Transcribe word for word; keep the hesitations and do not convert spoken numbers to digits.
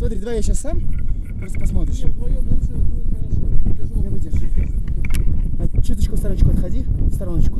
Смотри, давай я сейчас сам, просто посмотришь. Нет, вдвоем лучше будет хорошо. Я выдержу. Чуточку в стороночку отходи, в стороночку.